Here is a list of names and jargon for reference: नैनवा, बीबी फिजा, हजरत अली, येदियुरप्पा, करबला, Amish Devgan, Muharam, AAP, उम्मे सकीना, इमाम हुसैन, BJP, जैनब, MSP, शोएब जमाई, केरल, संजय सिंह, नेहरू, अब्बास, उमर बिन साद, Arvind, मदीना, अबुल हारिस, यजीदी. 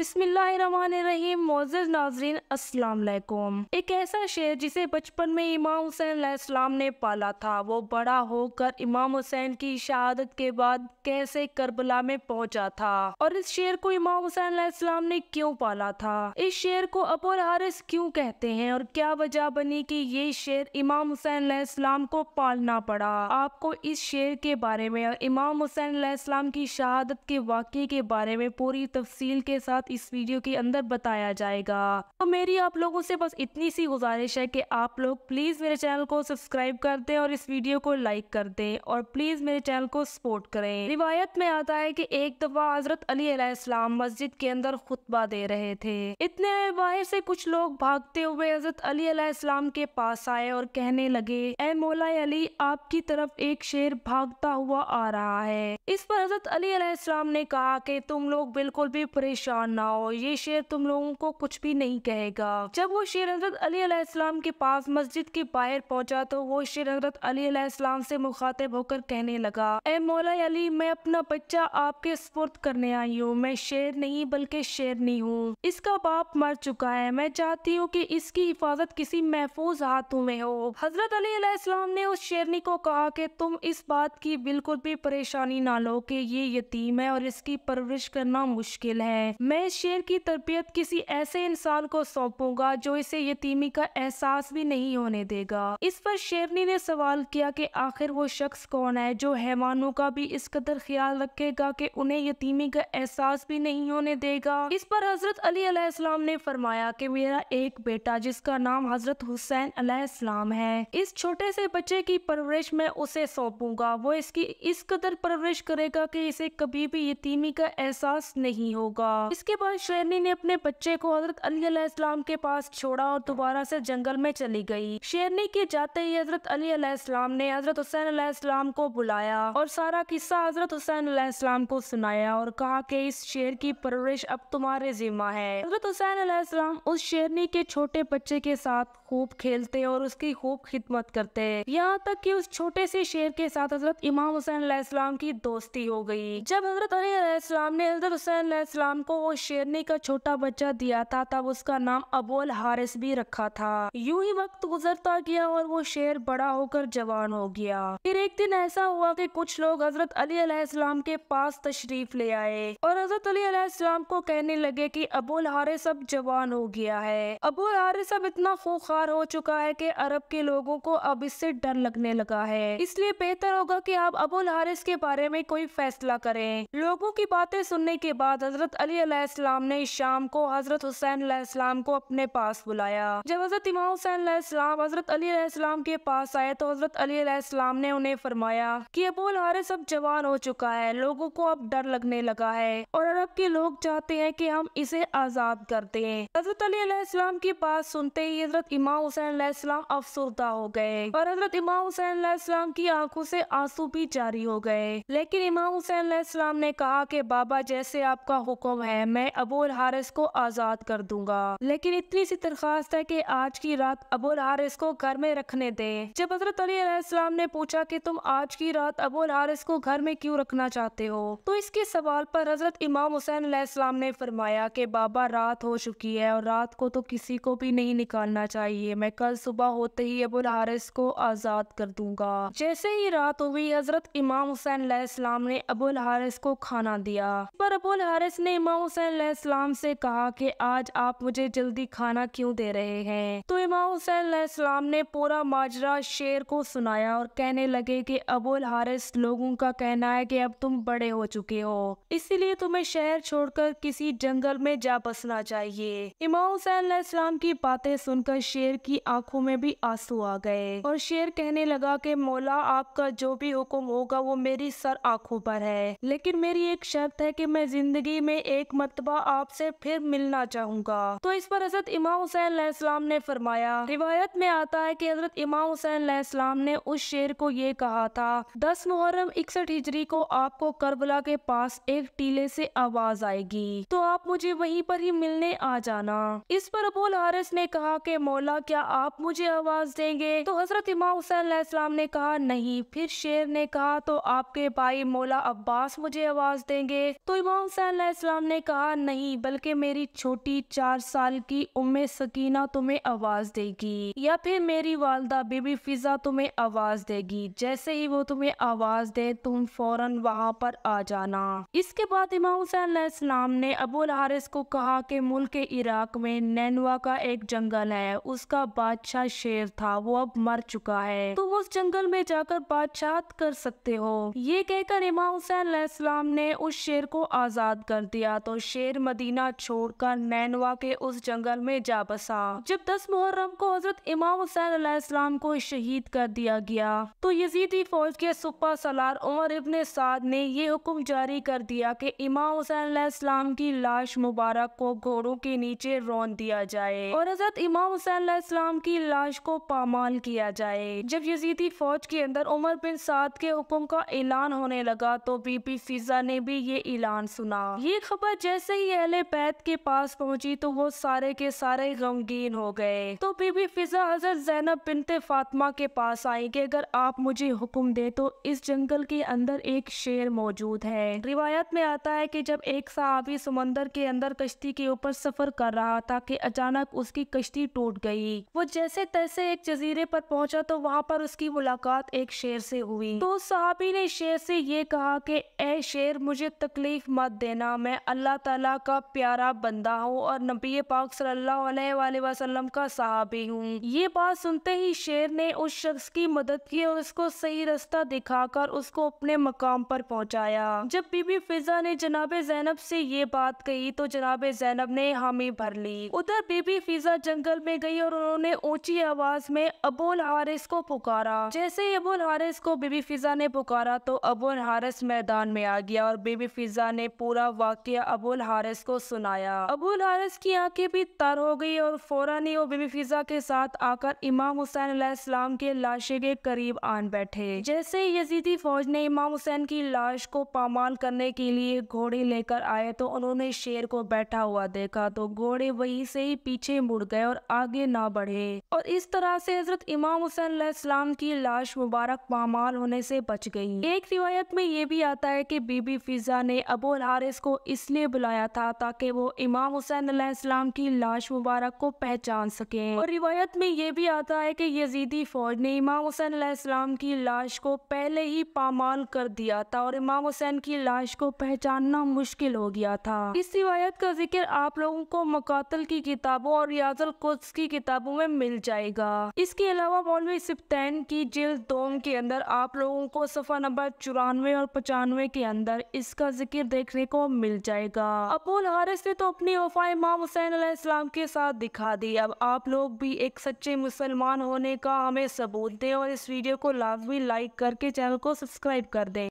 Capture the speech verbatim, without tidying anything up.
बिस्मिल्लाहिर्रहमानिर्रहीम। मोअज़्ज़ज़ नाज़रीन, अस्सलाम वालेकुम। एक ऐसा शेर जिसे बचपन में इमाम हुसैन अलैहिस्सलाम ने पाला था, वो बड़ा होकर इमाम हुसैन की शहादत के बाद कैसे करबला में पहुंचा था और इस शेर को इमाम हुसैन अलैहिस्सलाम ने क्यों पाला था, इस शेर को अबुल हारिस क्यों कहते हैं और क्या वजह बनी कि ये शेर इमाम हुसैन अलैहिस्सलाम को पालना पड़ा। आपको इस शेर के बारे में और इमाम हुसैन अलैहिस्सलाम की शहादत के वाक़े के बारे में पूरी तफसील के साथ इस वीडियो के अंदर बताया जाएगा। तो मेरी आप लोगों से बस इतनी सी गुजारिश है कि आप लोग प्लीज मेरे चैनल को सब्सक्राइब कर दें और इस वीडियो को लाइक कर दें और प्लीज मेरे चैनल को सपोर्ट करें। रिवायत में आता है कि एक दफा हजरत अली अलैहिस्सलाम मस्जिद के अंदर खुतबा दे रहे थे। इतने में बाहर से कुछ लोग भागते हुए हजरत अली अलैहिस्सलाम के पास आए और कहने लगे, ए मौला अली, आपकी तरफ एक शेर भागता हुआ आ रहा है। इस पर हजरत अली अलैहिस्सलाम ने कहा कि तुम लोग बिल्कुल भी परेशान ना हो, ये शेर तुम लोगों को कुछ भी नहीं कहेगा। जब वो शेर हजरत अली अलैहिस्सलाम के पास मस्जिद के बाहर पहुंचा तो वो शेर हजरत अली अलैहिस्सलाम से मुखातिब होकर कहने लगा, ए मौला अली, मैं अपना बच्चा आपके सुपुर्द करने आई हूँ, मैं शेर नहीं बल्कि शेरनी हूँ। इसका बाप मर चुका है, मैं चाहती हूँ कि इसकी हिफाजत किसी महफूज हाथों में हो। हजरत अली अलैहिस्सलाम ने उस शेरनी को कहा कि तुम इस बात की बिल्कुल भी परेशानी ना लो कि ये यतीम है और इसकी परवरिश करना मुश्किल है। मैं शेर की तरबियत किसी ऐसे इंसान को सौंपूंगा जो इसे यतीमी का एहसास भी नहीं होने देगा। इस पर शेरनी ने सवाल किया कि आखिर वो शख्स कौन है जो हैवानों का भी इस कदर ख्याल रखेगा कि उन्हें यतीमी का एहसास भी नहीं होने देगा। इस पर हजरत अली अलैहिस्सलाम ने फरमाया कि मेरा एक बेटा जिसका नाम हजरत हुसैन अलैहिस्सलाम है, इस छोटे से बच्चे की परवरिश मैं उसे सौंपूंगा। वो इसकी इस कदर परवरिश करेगा कि इसे कभी भी यतीमी का एहसास नहीं होगा। इसके बाद शेरनी ने अपने बच्चे को हजरत अली अलैहिस्सलाम के पास छोड़ा और दोबारा से जंगल में चली गई। शेरनी के जाते ही हजरत अली अलैहिस्सलाम ने हजरत हुसैन अलैहिस्सलाम को बुलाया और सारा किस्सा हजरत हुसैन अलैहिस्सलाम को सुनाया और कहा कि इस शेर की परवरिश अब तुम्हारे जिम्मा है। हजरत हुसैन अलैहिस्सलाम उस शेरनी के छोटे बच्चे के साथ खूब खेलते और उसकी खूब खिदमत करते, यहाँ तक कि उस छोटे से शेर के साथ हजरत इमाम हुसैन अलैहिस्सलाम की दोस्ती हो गई। जब हजरत अली अलैहिस्सलाम ने हजरत हुसैन अलैहिस्सलाम को वो शेरनी का छोटा बच्चा दिया था तब उसका नाम अबुल हारिस भी रखा था। यूं ही वक्त गुजरता गया और वो शेर बड़ा होकर जवान हो गया। फिर एक दिन ऐसा हुआ कि कुछ लोग हजरत अली अलैहिस्सलाम के पास तशरीफ ले आए और हजरत अली अलैहिस्सलाम को कहने लगे कि अबुल हारिस अब जवान हो गया है। अबुल हारिस अब इतना खूंखार हो चुका है कि अरब के लोगों को अब इससे डर लगने लगा है, इसलिए बेहतर होगा कि आप अबुल हारिस के बारे में कोई फैसला करें। लोगों की बातें सुनने के बाद हजरत अली अलैहिस्सलाम ने शाम को हजरत हुसैन अलैहिस्सलाम को अपने पास बुलाया। जब हजरत इमाम हुसैन अलैहिस्सलाम हजरत अली अलैहिस्सलाम के पास आए तो हजरत अली अलैहिस्सलाम ने उन्हें फरमाया कि अबुल हारिस अब जवान हो चुका है, लोगों को अब डर लगने लगा है और अरब के लोग चाहते हैं कि हम इसे आजाद कर दें। हजरत अली अलैहिस्सलाम की बात सुनते ही हजरत इमाम हुसैन अलैहिस्सलाम अफसरदा हो गए और हजरत इमाम हुसैन अलैहिस्सलाम की आंखों से आंसू भी जारी हो गए। लेकिन इमाम हुसैन अलैहिस्सलाम ने कहा कि बाबा, जैसे आपका हुक्म है, मैं अबुल हारिस को आजाद कर दूंगा, लेकिन इतनी सी दरखास्त है कि आज की रात अबुल हारिस को घर में रखने दें। जब हजरत अली अलैहिस्सलाम ने पूछा कि तुम आज की रात अबुल हारिस को घर में क्यों रखना चाहते हो, तो इसके सवाल पर हजरत इमाम हुसैन अलैहिस्सलाम ने फरमाया कि बाबा, रात हो चुकी है और रात को तो किसी को भी नहीं निकालना चाहिए, मैं कल सुबह होते ही अबुल हारिस को आजाद कर दूंगा। जैसे ही रात हुई हजरत इमाम हुसैन अलैहिस्सलाम ने अबुल हारिस को खाना दिया, पर अबुल हारिस ने इमाम हुसैन अलैहिस्सलाम से कहा कि आज आप मुझे जल्दी खाना क्यों दे रहे हैं। तो इमाम हुसैन अलैहिस्सलाम ने पूरा माजरा शेर को सुनाया और कहने लगे कि अबुल हारिस, लोगों का कहना है कि अब तुम बड़े हो चुके हो, इसीलिए तुम्हें शहर छोड़कर किसी जंगल में जा बसना चाहिए। इमाम हुसैन अलैहिस्सलाम की बातें सुनकर शेर की आंखों में भी आंसू आ गए और शेर कहने लगा कि मौला, आपका जो भी हुक्म होगा वो मेरी सर आंखों पर है, लेकिन मेरी एक शर्त है कि मैं जिंदगी में एक मर्तबा आपसे फिर मिलना चाहूंगा। तो इस पर हजरत इमाम हुसैन अलैहिस्सलाम ने फरमाया, रिवायत में आता है कि हजरत इमाम हुसैन अलैहिस्सलाम ने उस शेर को ये कहा था, दस मुहर्रम इकसठ हिजरी को आपको करबला के पास एक टीले से आवाज आएगी, तो आप मुझे वहीं पर ही मिलने आ जाना। इस पर अबुल हारिस ने कहा कि मौला, क्या आप मुझे आवाज देंगे? तो हजरत इमाम हुसैन अलैहिस्सलाम ने कहा नहीं। फिर शेर ने कहा, तो आपके भाई मौला अब्बास मुझे आवाज देंगे? तो इमाम हुसैन अलैहिस्सलाम ने कहा कहा, नहीं बल्कि मेरी छोटी चार साल की उम्मे सकीना तुम्हें आवाज देगी या फिर मेरी वालदा बीबी फिजा तुम्हें आवाज देगी। जैसे ही वो तुम्हें आवाज दे तुम फौरन वहाँ पर आ जाना। इसके बाद इमाम हुसैन अलैहिस्सलाम ने अबुल हारिस को कहा कि मुल्क के इराक में नैनवा का एक जंगल है, उसका बादशाह शेर था, वो अब मर चुका है, तुम उस जंगल में जाकर बादशाहत कर सकते हो। ये कहकर इमाम हुसैन अलैहिस्सलाम ने उस शेर को आजाद कर दिया। तो शेर मदीना छोड़कर नैनवा के उस जंगल में जा बसा। जब दस मुहर्रम को हजरत इमाम हुसैन अलैहिस्सलाम को शहीद कर दिया गया तो यजीदी फौज के सुपा सलार उमर बिन साद ने ये हुक्म जारी कर दिया कि इमाम हुसैन अलैहिस्सलाम की लाश मुबारक को घोड़ों के नीचे रौंद दिया जाए और हजरत इमाम हुसैन अलैहिस्सलाम की लाश को पामाल किया जाए। जब यजीदी फौज के अंदर उमर बिन साद के हुक्म का ऐलान होने लगा तो बीबी फिजा ने भी ये ऐलान सुना। ये खबर जैसे ही अहले बैत के पास पहुंची तो वो सारे के सारे गमगीन हो गए। तो बीबी फिजा हजरत जैनब बिनते फातिमा के पास आई कि अगर आप मुझे हुक्म दे तो इस जंगल के अंदर एक शेर मौजूद है। रिवायत में आता है कि जब एक सहाबी समंदर के अंदर कश्ती के ऊपर सफर कर रहा था कि अचानक उसकी कश्ती टूट गई। वो जैसे तैसे एक जजीरे पर पहुंचा तो वहाँ पर उसकी मुलाकात एक शेर से हुई। तो सहाबी ने शेर से ये कहा कि ऐ शेर मुझे तकलीफ मत देना, मैं अल्लाह ताला का प्यारा बंदा हूँ और नबी पाक सल्लल्लाहु अलैहि वसल्लम का सहाबी हूँ। ये बात सुनते ही शेर ने उस शख्स की मदद की और उसको सही रास्ता दिखाकर उसको अपने मकाम पर पहुँचाया। जब बीबी फिजा ने जनाब जैनब से ये बात कही तो जनाब जैनब ने हामी भर ली। उधर बीबी फिजा जंगल में गई और उन्होंने ऊंची आवाज में अबुल हारिस को पुकारा। जैसे ही अबुल हारिस को बीबी फिजा ने पुकारा तो अबुल हारिस मैदान में आ गया और बीबी फिजा ने पूरा वाकया अबुल हारिस को सुनाया। अबुल हारिस की आंखें भी तर हो गई और फौरन ही वो बीबी फिजा के साथ आकर इमाम हुसैन अलैहिस्सलाम के लाशे के करीब आन बैठे। जैसे यजीदी फौज ने इमाम हुसैन की लाश को पामाल करने के लिए घोड़े लेकर आए तो उन्होंने शेर को बैठा हुआ देखा तो घोड़े वहीं से ही पीछे मुड़ गए और आगे ना बढ़े। और इस तरह से हजरत इमाम हुसैन अलैहिस्सलाम की लाश मुबारक पामाल होने से बच गई। एक रिवायत में ये भी आता है कि बीबी फिजा ने अबुल हारिस को इसलिए बुलाया था ताकि वो इमाम हुसैन अलैहिस्सलाम की लाश मुबारक को पहचान सके। और रिवायत में ये भी आता है कि यजीदी फौज ने इमाम हुसैन अलैहिस्सलाम की लाश को पहले ही पामाल कर दिया था और इमाम हुसैन की लाश को पहचानना मुश्किल हो गया था। इस रिवायत का जिक्र आप लोगों को मकातल की किताबों और रियाजुल कुद्स की किताबों में मिल जाएगा। इसके अलावा मौलवी सिप्तैन की जिल्द दोम के अंदर आप लोगों को सफा नंबर चौरानवे और पचानवे के अंदर इसका जिक्र देखने को मिल जाएगा। अबुल हारिस ने तो अपनी वफा इमाम हुसैन अलैहिस्सलाम के साथ दिखा दी। अब आप लोग भी एक सच्चे मुसलमान होने का हमें सबूत दें और इस वीडियो को लाजमी लाइक करके चैनल को सब्सक्राइब कर दें।